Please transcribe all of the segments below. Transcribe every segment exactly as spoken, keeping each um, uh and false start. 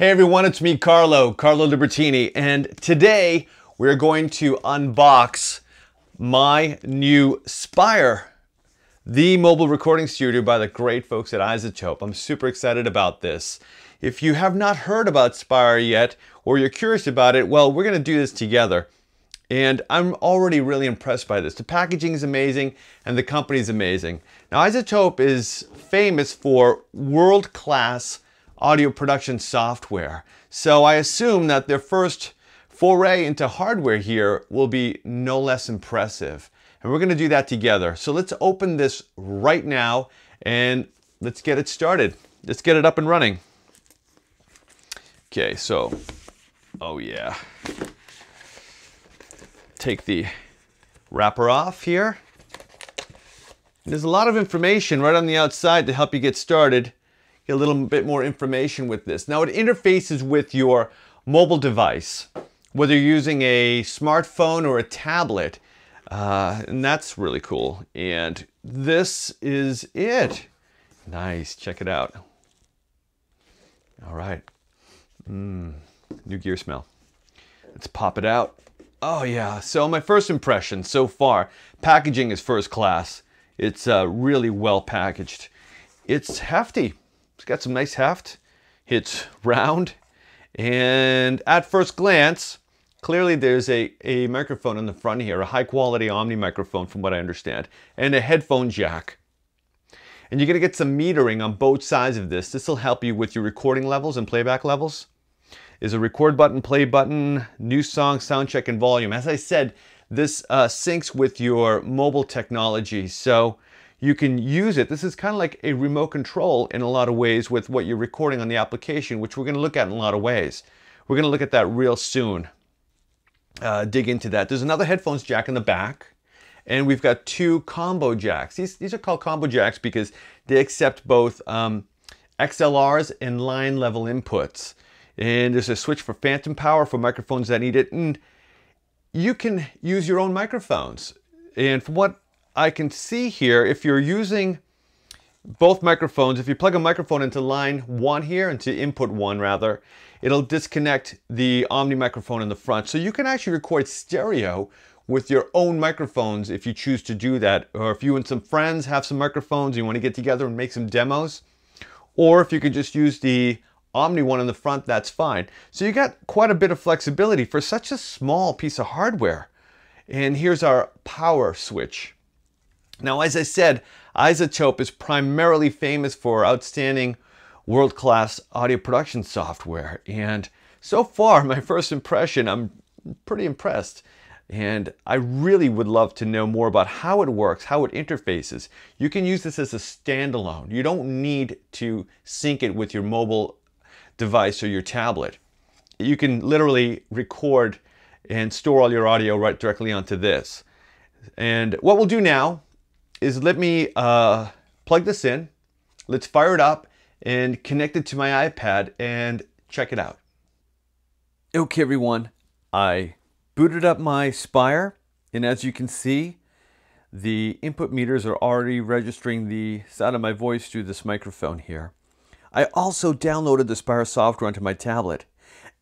Hey everyone, it's me Carlo, Carlo Libertini, and today we're going to unbox my new Spire, the mobile recording studio by the great folks at iZotope. I'm super excited about this. If you have not heard about Spire yet, or you're curious about it, well, we're gonna do this together. And I'm already really impressed by this. The packaging is amazing and the company's amazing. Now, iZotope is famous for world-class audio production software. So I assume that their first foray into hardware here will be no less impressive. And we're gonna do that together. So let's open this right now and let's get it started. Let's get it up and running. Okay, so, oh yeah. Take the wrapper off here. There's a lot of information right on the outside to help you get started. A little bit more information with this. Now, it interfaces with your mobile device, whether you're using a smartphone or a tablet, uh, and that's really cool. And this is it. Nice, check it out. All right, mm, new gear smell. Let's pop it out. Oh yeah, so my first impression so far, packaging is first class. It's uh, really well packaged. It's hefty. It's got some nice heft, it's round, and at first glance, clearly there's a, a microphone in the front here, a high-quality Omni microphone from what I understand, and a headphone jack. And you're going to get some metering on both sides of this. This will help you with your recording levels and playback levels. There's a record button, play button, new song, sound check, and volume. As I said, this uh, syncs with your mobile technology, so you can use it. This is kind of like a remote control in a lot of ways with what you're recording on the application, which we're gonna look at in a lot of ways. We're gonna look at that real soon. Uh, dig into that. There's another headphones jack in the back, and we've got two combo jacks. These, these are called combo jacks because they accept both um, X L Rs and line level inputs. And there's a switch for phantom power for microphones that need it, and you can use your own microphones. And from what I can see here, if you're using both microphones, if you plug a microphone into line one here, into input one rather, it'll disconnect the Omni microphone in the front. So you can actually record stereo with your own microphones if you choose to do that. Or if you and some friends have some microphones, you want to get together and make some demos. Or if you could just use the Omni one in the front, that's fine. So you got quite a bit of flexibility for such a small piece of hardware. And here's our power switch. Now, as I said, iZotope is primarily famous for outstanding world-class audio production software. And so far, my first impression, I'm pretty impressed. And I really would love to know more about how it works, how it interfaces. You can use this as a standalone. You don't need to sync it with your mobile device or your tablet. You can literally record and store all your audio right directly onto this. And what we'll do now is let me uh, plug this in, let's fire it up and connect it to my iPad and check it out. Okay everyone, I booted up my Spire, and as you can see, the input meters are already registering the sound of my voice through this microphone here. I also downloaded the Spire software onto my tablet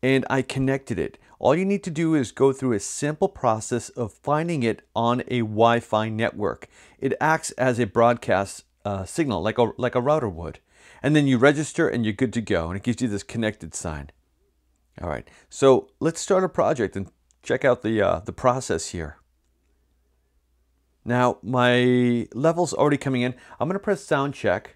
and I connected it. All you need to do is go through a simple process of finding it on a Wi-Fi network. It acts as a broadcast uh, signal, like a, like a router would. And then you register and you're good to go, and it gives you this connected sign. All right, so let's start a project and check out the, uh, the process here. Now, my level's already coming in. I'm gonna press sound check.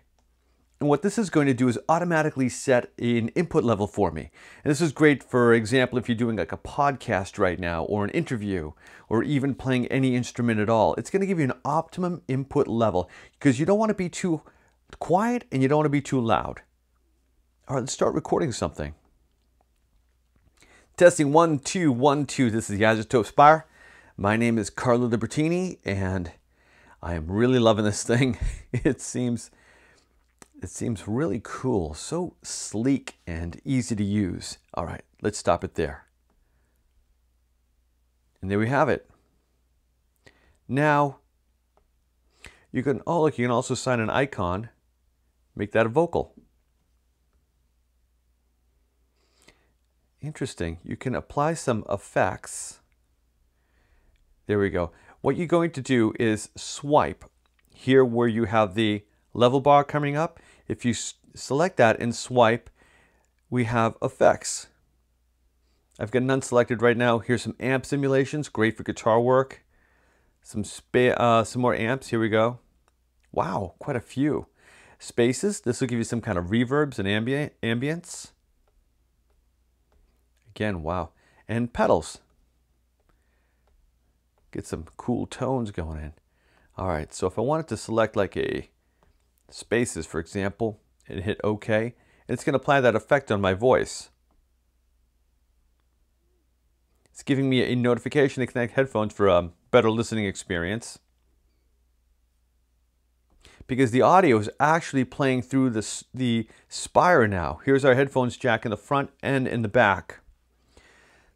And what this is going to do is automatically set an input level for me. And this is great, for example, if you're doing like a podcast right now, or an interview, or even playing any instrument at all. It's going to give you an optimum input level because you don't want to be too quiet and you don't want to be too loud. All right, let's start recording something. Testing one, two, one, two. This is the iZotope Spire. My name is Carlo Libertini and I am really loving this thing. It seems... It seems really cool, so sleek and easy to use. All right, let's stop it there. And there we have it. Now, you can, oh look, you can also assign an icon, make that a vocal. Interesting. You can apply some effects. There we go. What you're going to do is swipe here where you have the level bar coming up. If you select that and swipe, we have effects. I've got none selected right now. Here's some amp simulations, great for guitar work. Some spa uh, some more amps, here we go. Wow, quite a few. Spaces, this will give you some kind of reverbs and ambi ambience. Again, wow. And pedals. Get some cool tones going in. All right, so if I wanted to select like a spaces, for example, and hit OK, it's going to apply that effect on my voice. It's giving me a notification to connect headphones for a better listening experience. Because the audio is actually playing through the, the Spire now. Here's our headphones jack in the front and in the back.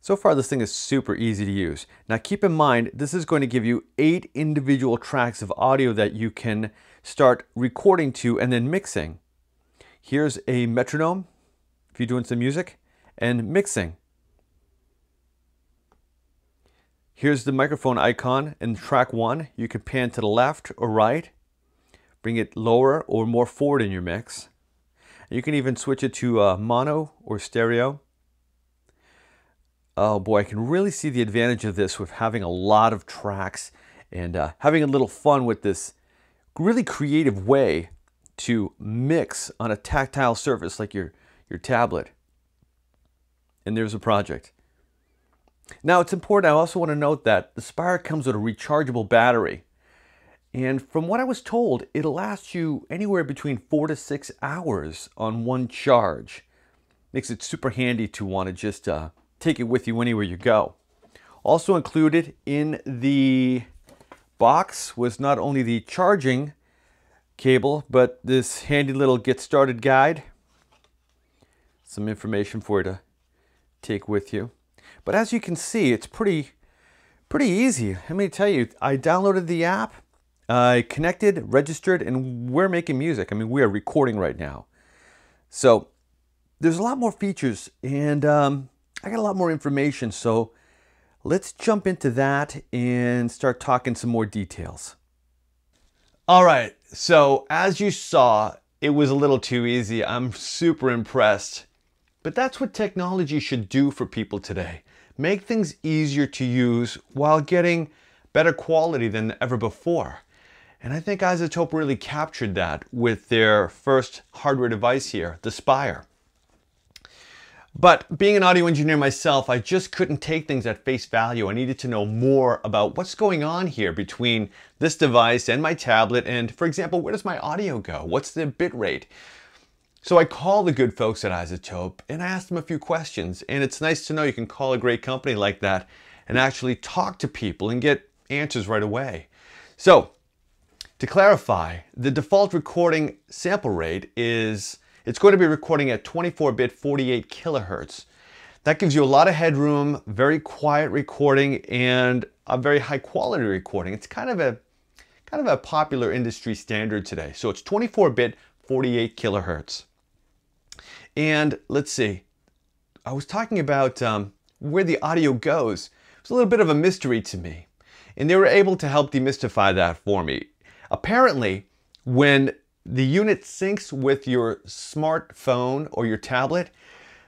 So far, this thing is super easy to use. Now keep in mind, this is going to give you eight individual tracks of audio that you can start recording to and then mixing. Here's a metronome, if you're doing some music, and mixing. Here's the microphone icon in track one. You can pan to the left or right, bring it lower or more forward in your mix. You can even switch it to uh, mono or stereo. Oh boy, I can really see the advantage of this with having a lot of tracks and uh, having a little fun with this really creative way to mix on a tactile surface like your, your tablet. And there's a project. Now it's important, I also want to note that the Spire comes with a rechargeable battery. And from what I was told, it'll last you anywhere between four to six hours on one charge. Makes it super handy to want to just uh, take it with you anywhere you go. Also included in the box was not only the charging cable, but this handy little get started guide. Some information for you to take with you. But as you can see, it's pretty, pretty easy. Let me tell you, I downloaded the app, I uh, connected, registered, and we're making music. I mean, we are recording right now. So there's a lot more features, and um, I got a lot more information. So let's jump into that and start talking some more details. All right, so as you saw, it was a little too easy. I'm super impressed. But that's what technology should do for people today. Make things easier to use while getting better quality than ever before. And I think iZotope really captured that with their first hardware device here, the Spire. But being an audio engineer myself, I just couldn't take things at face value. I needed to know more about what's going on here between this device and my tablet. And for example, where does my audio go? What's the bit rate? So I called the good folks at iZotope and I asked them a few questions, and it's nice to know you can call a great company like that and actually talk to people and get answers right away. So to clarify, the default recording sample rate is, it's going to be recording at twenty-four bit forty-eight kilohertz. That gives you a lot of headroom, very quiet recording, and a very high quality recording. It's kind of a, kind of a popular industry standard today. So it's twenty-four bit forty-eight kilohertz. And let's see, I was talking about um, where the audio goes. It's a little bit of a mystery to me, and they were able to help demystify that for me. Apparently, when the unit syncs with your smartphone or your tablet,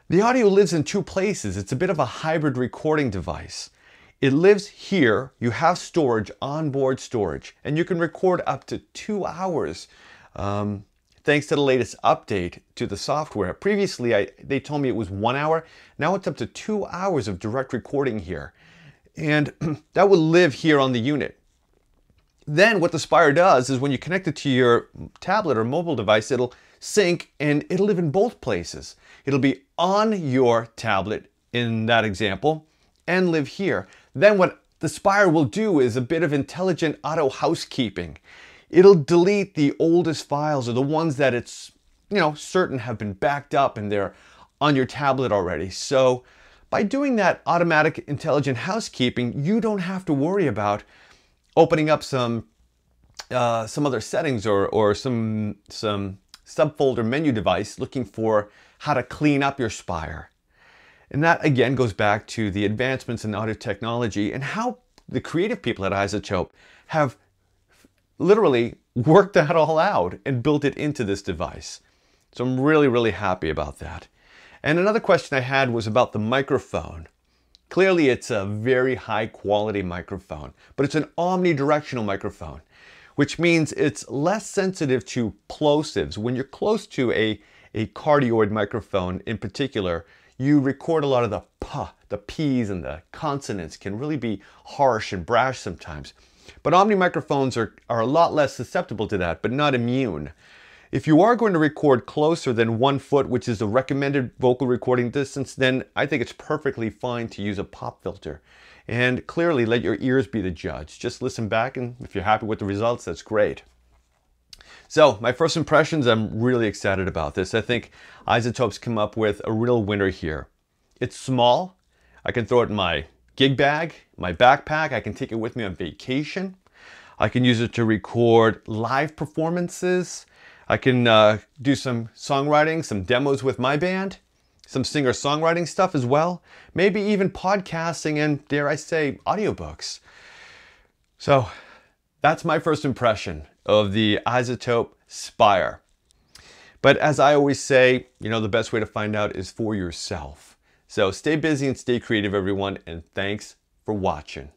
the audio lives in two places. It's a bit of a hybrid recording device. It lives here, you have storage, onboard storage, and you can record up to two hours. Um, Thanks to the latest update to the software. Previously, I, they told me it was one hour. Now it's up to two hours of direct recording here. And that will live here on the unit. Then what the Spire does is when you connect it to your tablet or mobile device, it'll sync and it'll live in both places. It'll be on your tablet in that example and live here. Then what the Spire will do is a bit of intelligent auto housekeeping. It'll delete the oldest files or the ones that it's, you know, certain have been backed up and they're on your tablet already. So by doing that automatic intelligent housekeeping, you don't have to worry about opening up some uh, some other settings or, or some, some subfolder menu device looking for how to clean up your Spire. And that again goes back to the advancements in audio technology and how the creative people at iZotope have literally worked that all out and built it into this device. So I'm really, really happy about that. And another question I had was about the microphone. Clearly it's a very high quality microphone, but it's an omnidirectional microphone, which means it's less sensitive to plosives. When you're close to a, a cardioid microphone in particular, you record a lot of the puh, the p's and the consonants can really be harsh and brash sometimes. But Omni microphones are, are a lot less susceptible to that, but not immune. If you are going to record closer than one foot, which is the recommended vocal recording distance, then I think it's perfectly fine to use a pop filter. And clearly let your ears be the judge. Just listen back, and if you're happy with the results, that's great. So my first impressions, I'm really excited about this. I think iZotope's come up with a real winner here. It's small. I can throw it in my gig bag, my backpack. I can take it with me on vacation. I can use it to record live performances. I can uh, do some songwriting, some demos with my band, some singer-songwriting stuff as well. Maybe even podcasting and, dare I say, audiobooks. So that's my first impression of the iZotope Spire. But as I always say, you know, the best way to find out is for yourself. So stay busy and stay creative, everyone, and thanks for watching.